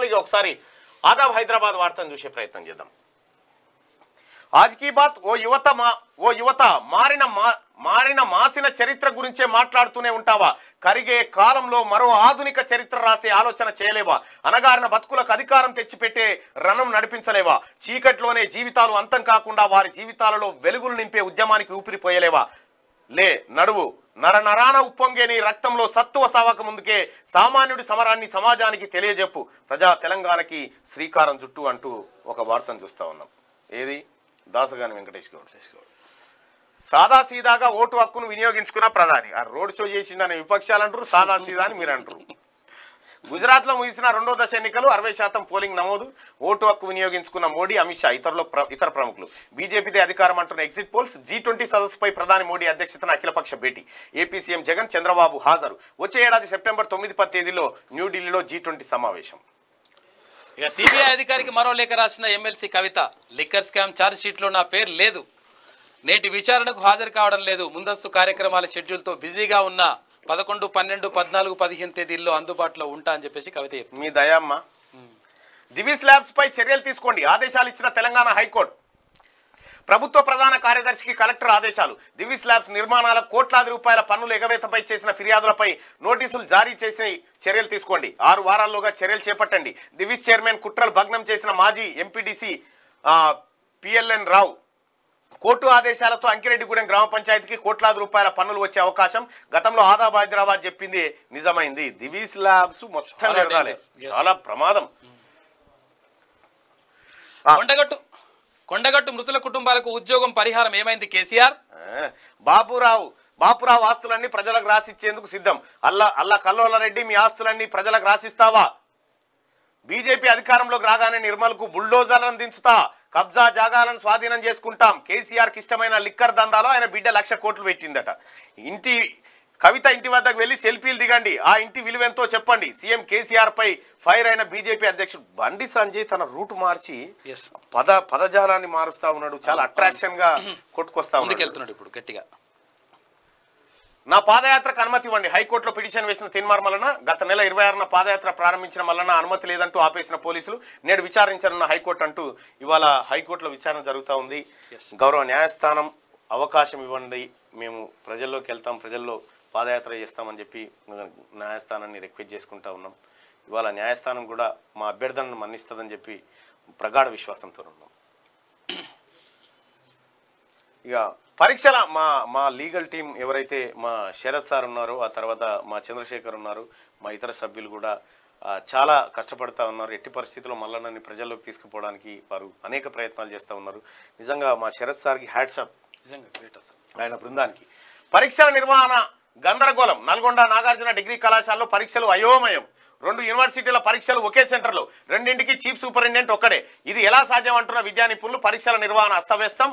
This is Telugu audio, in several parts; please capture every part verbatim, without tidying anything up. అసలు ఇది ఒకసారి ఆదాబ్ హైదరాబాద్ వార్తను చూసే ప్రయత్నం చేద్దాం. आज की बात ओ युवत मा ओ युवत मारिन मा, मारिन मासिन चरित्र गुरिंचे माట్లాడుతూనే ఉంటావా? కరిగే కాలంలో మరో ఆధునిక చరిత్ర రాసే ఆలోచన చేయలేవా? అనగారిన బతుకులకు అధికారం తెచ్చిపెట్టే రణం నడిపించలేవా? చీకట్లోనే జీవితాలు అంతం కాకుండా వారి జీవితాలలో వెలుగులు నింపే ఉద్యమానికి ఊపిరిపోయలేవా? లే నడువు, నరనరాన ఉప్పొంగే నీ రక్తంలో సత్తువ సావక ముందుకే సామాన్యుడి సమరాన్ని సమాజానికి తెలియజెప్పు, ప్రజా తెలంగాణకి శ్రీకారం చుట్టు అంటూ ఒక వార్తను చూస్తా ఉన్నాం. ఏది? దాసగాని వెంకటేష్ గౌడ్. సాదా సీదాగా ఓటు హక్కును వినియోగించుకున్న ప్రధాని, ఆ రోడ్ షో చేసిందని విపక్షాలు అంటారు, సాదా సీదా అని మీరు అంటారు. గుజరాత్లో ముగిసిన రెండో దశ ఎన్నికలు అరవై శాతం పోలింగ్ నమోదు. ఓటు హక్కు వినియోగించుకున్న మోడీ, అమిత్ షా, ఇతరుల ఇతర ప్రముఖులు. బీజేపీదే అధికారం అంటున్న ఎగ్జిట్ పోల్స్. జీ ట్వంటీ సదస్సుపై ప్రధాని మోడీ అధ్యక్షతన అఖిలపక్ష భేటీ. ఏపీ సీఎం జగన్, చంద్రబాబు హాజరు. వచ్చే ఏడాది సెప్టెంబర్ తొమ్మిది పది తేదీలో న్యూఢిల్లీలో జీ ట్వంటీ సమావేశం. ఇక సిబిఐ అధికారికి మరో లేఖ రాసిన ఎమ్మెల్సీ కవిత, లిక్కర్ స్కామ్ ఛార్జ్షీట్లో నా పేరు లేదు, నేటి విచారణకు హాజరు కావడం లేదు, ముందస్తు కార్యక్రమాల షెడ్యూల్తో బిజీగా ఉన్న పదకొండు పన్నెండు పద్నాలుగు పదిహేను తేదీల్లో అందుబాటులో ఉంటా అని చెప్పేసి కవిత చెప్పింది. మీ దయమ్మ. దివిస్ ల్యాబ్స్ పై చర్యలు తీసుకోండి, ఆదేశాలు ఇచ్చిన తెలంగాణ హైకోర్టు. ప్రభుత్వ ప్రధాన కార్యదర్శికి కలెక్టర్ ఆదేశాలు. దివిస్ ల్యాబ్స్ నిర్మాణాల కోట్లాది రూపాయల పన్నుల ఎగవేతపై చేసిన ఫిర్యాదులపై నోటీసులు జారీ చేసి చర్యలు తీసుకోండి. ఆరు వారాల్లోగా చర్యలు చేపట్టండి. దివిస్ చైర్మన్ కుట్రలు భగ్నం చేసిన మాజీ ఎంపీడీసీ పిఎల్ఎన్ రావు, కోర్టు ఆదేశాలతో అంకిరెడ్డిగూడెం గ్రామ పంచాయతీకి కోట్లాది రూపాయల పన్నులు వచ్చే అవకాశం. గతంలో ఆదాబ్ హైదరాబాద్ చెప్పింది నిజమైంది. దివిస్ ల్యాబ్స్ మొత్తం జరగాలి, చాలా ప్రమాదం. కొండగట్టు మృతుల కుటుంబాలకు ఉద్యోగం పరిహారం ఏమైంది కేసీఆర్? బాపురావు బాపురావు ఆస్తులన్నీ ప్రజలకు రాసిచ్చేందుకు సిద్ధం. అల్లా అల్లా కల్లోలారెడ్డి, మీ ఆస్తులన్నీ ప్రజలకు రాసిస్తావా? బీజేపీ అధికారంలోకి రాగానే నిర్మల్కు బుల్డోజర్లను దించుతా, కబ్జా జాగాలను స్వాధీనం చేసుకుంటాం. కేసీఆర్కి ఇష్టమైన లిక్కర్ దందాలో ఆయన బిడ్డ లక్ష కోట్లు పెట్టిందట. ఇంటి కవిత ఇంటి వద్దకు వెళ్ళి సెల్ఫీలు దిగండి, ఆ ఇంటి విలువెంతో చెప్పండి. సీఎం కేసీఆర్ పై ఫైర్ అయిన బీజేపీ అధ్యక్షుడు బండి సంజయ్ తన రూట్ మార్చి పద పదజాలాన్ని మారుస్తా ఉన్నాడు, చాలా అట్రాక్షన్ గా కొట్టుకొస్తా ఉన్నాడు. ఇప్పుడు గట్టిగా నా పాదయాత్రకు అనుమతి ఇవ్వండి, హైకోర్టులో పిటిషన్ వేసిన తీన్మార్ మల్లన్న. గత నెల ఇరవై ఆరున పాదయాత్ర ప్రారంభించిన మల్లన్న అనుమతి లేదంటూ ఆపేసిన పోలీసులు నేడు విచారించనున్న హైకోర్టు అంటూ ఇవాళ హైకోర్టులో విచారణ జరుగుతూ ఉంది. గౌరవ న్యాయస్థానం అవకాశం ఇవ్వండి, మేము ప్రజల్లోకి వెళ్తాం, ప్రజల్లో పాదయాత్ర చేస్తామని చెప్పి న్యాయస్థానాన్ని రిక్వెస్ట్ చేసుకుంటా ఉన్నాం. ఇవాళ న్యాయస్థానం కూడా మా అభ్యర్థనను మన్నిస్తుందని చెప్పి ప్రగాఢ విశ్వాసంతో ఉన్నాం. ఇక పరీక్షల మా మా లీగల్ టీం ఎవరైతే మా శరత్ సార్ ఉన్నారో, ఆ తర్వాత మా చంద్రశేఖర్ ఉన్నారు, మా ఇతర సభ్యులు కూడా చాలా కష్టపడుతూ ఉన్నారు. ఎట్టి పరిస్థితుల్లో మల్లన్నని ప్రజల్లోకి తీసుకుపోవడానికి వారు అనేక ప్రయత్నాలు చేస్తూ ఉన్నారు. నిజంగా మా శరత్ సార్కి హ్యాట్సాప్, నిజంగా గ్రేట్ సార్, ఆయన బృందానికి. పరీక్షల నిర్వహణ గందరగోళం. నల్గొండ నాగార్జున డిగ్రీ కళాశాలలో పరీక్షలు అయోమయం. రెండు యూనివర్సిటీల పరీక్షలు ఒకే సెంటర్లో, రెండింటికి చీఫ్ సూపరింటెండెంట్ ఒక్కడే. ఇది ఎలా సాధ్యం అంటున్న విద్యా నిపుణులు. పరీక్షల నిర్వహణ అస్తవ్యస్తం.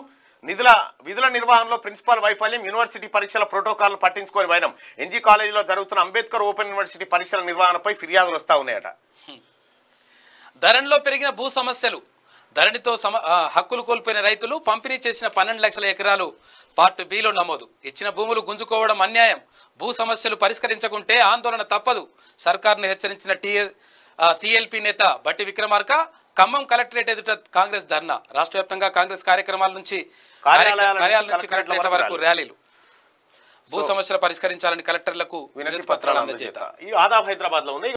నిధుల విధుల నిర్వహణలో ప్రిన్సిపాల్ వైఫల్యం. యూనివర్సిటీ పరీక్షల ప్రోటోకాల్ను పట్టించుకొని వైనం. ఎన్జీ కాలేజీలో జరుగుతున్న అంబేద్కర్ ఓపెన్ యూనివర్సిటీ పరీక్షల నిర్వహణపై ఫిర్యాదులు వస్తూ ఉన్నాయట. ధరణిలో పెరిగిన భూ సమస్యలు. ధరణితో సమ హక్కులు కోల్పోయిన రైతులు పంపిణీ చేసిన పన్నెండు లక్షల ఎకరాలు పార్ట్ బిలో నమోదు. ఇచ్చిన భూములు గుంజుకోవడం అన్యాయం. భూ సమస్యలు పరిష్కరించకుంటే ఆందోళన తప్పదు. సర్కార్ను హెచ్చరించిన టీఏ సిఎల్పి నేత బట్టి విక్రమార్క ఖమ్మం కలెక్టరేట్ ఎదుట కాంగ్రెస్ ధర్నా. రాష్ట్ర వ్యాప్తంగా కాంగ్రెస్ కార్యక్రమాల నుంచి కార్యాలయాల నుంచి కలెక్టరేట్ వరకు ర్యాలీలు. భూ సమస్యలు పరిష్కరించాలని కలెక్టర్లకు వినతి పత్రాలు అందజేత. ఈ ఆదాబ్ హైదరాబాద్ లో